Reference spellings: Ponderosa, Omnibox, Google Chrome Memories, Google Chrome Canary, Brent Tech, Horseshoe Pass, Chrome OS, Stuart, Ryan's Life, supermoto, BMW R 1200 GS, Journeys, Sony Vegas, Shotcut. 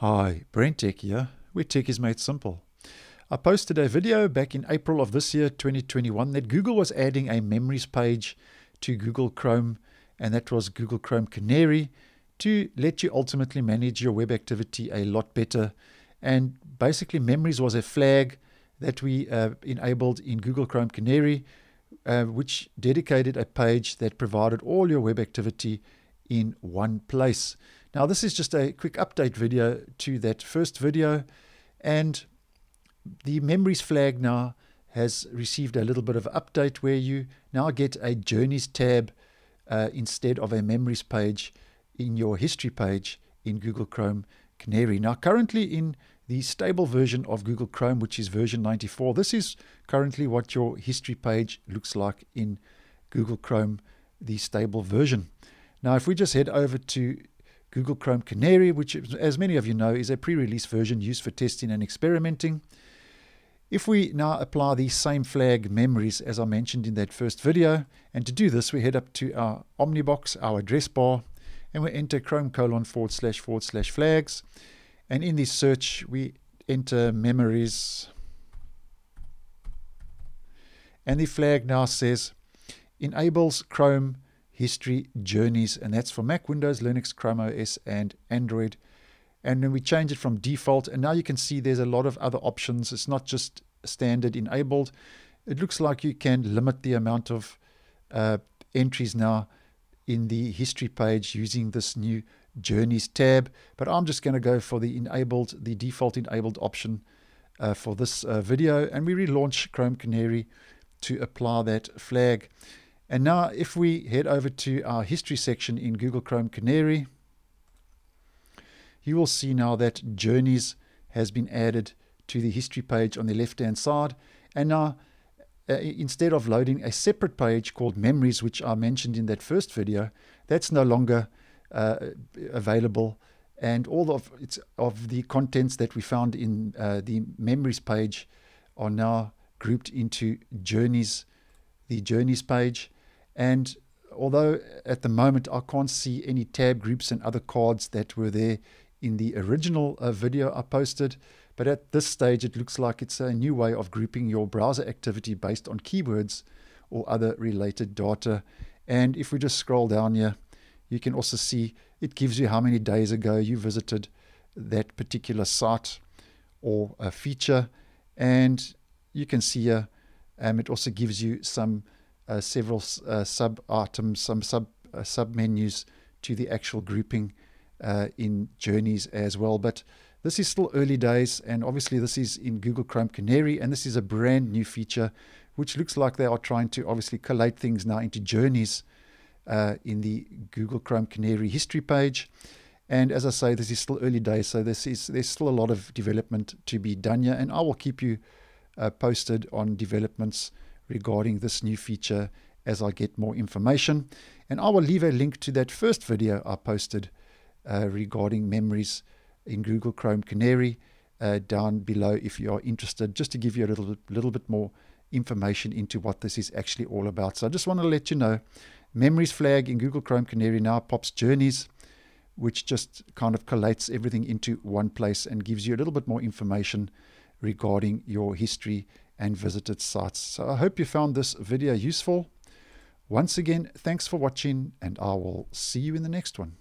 Hi, Brent Tech here, where tech is made simple. I posted a video back in April of this year, 2021, that Google was adding a memories page to Google Chrome, and that was Google Chrome Canary, to let you ultimately manage your web activity a lot better. And basically memories was a flag that we enabled in Google Chrome Canary, which dedicated a page that provided all your web activity in one place. Now, this is just a quick update video to that first video, and the memories flag now has received a little bit of update where you now get a Journeys tab instead of a memories page in your history page in Google Chrome Canary. Now, currently in the stable version of Google Chrome, which is version 94, this is currently what your history page looks like in Google Chrome, the stable version. Now, if we just head over to Google Chrome Canary, which, as many of you know, is a pre-release version used for testing and experimenting. If we now apply the same flag memories as I mentioned in that first video, and to do this we head up to our Omnibox, our address bar, and we enter chrome://flags, and in the search we enter memories, and the flag now says enables Chrome History Journeys, and that's for Mac, Windows, Linux, Chrome OS, and Android. And then we change it from default, and now you can see there's a lot of other options. It's not just standard enabled. It looks like you can limit the amount of entries now in the history page using this new Journeys tab. But I'm just going to go for the enabled, the default enabled option for this video, and we relaunch Chrome Canary to apply that flag. And now if we head over to our history section in Google Chrome Canary, you will see now that Journeys has been added to the history page on the left-hand side. And now instead of loading a separate page called Memories, which I mentioned in that first video, that's no longer available. And all of the contents that we found in the Memories page are now grouped into Journeys, the Journeys page. And although at the moment I can't see any tab groups and other cards that were there in the original video I posted, but at this stage it looks like it's a new way of grouping your browser activity based on keywords or other related data. And if we just scroll down here, you can also see it gives you how many days ago you visited that particular site or a feature, and you can see here it also gives you some several sub-items, some sub-menus to the actual grouping in Journeys as well. But this is still early days, and obviously this is in Google Chrome Canary, and this is a brand new feature, which looks like they are trying to obviously collate things now into Journeys in the Google Chrome Canary history page. And as I say, this is still early days, so there's still a lot of development to be done here, and I will keep you posted on developments regarding this new feature as I get more information. And I will leave a link to that first video I posted regarding memories in Google Chrome Canary down below if you are interested, just to give you a little bit more information into what this is actually all about. So I just want to let you know, memories flag in Google Chrome Canary now pops Journeys, which just kind of collates everything into one place and gives you a little bit more information regarding your history and visited sites. So I hope you found this video useful. Once again, thanks for watching, and I will see you in the next one.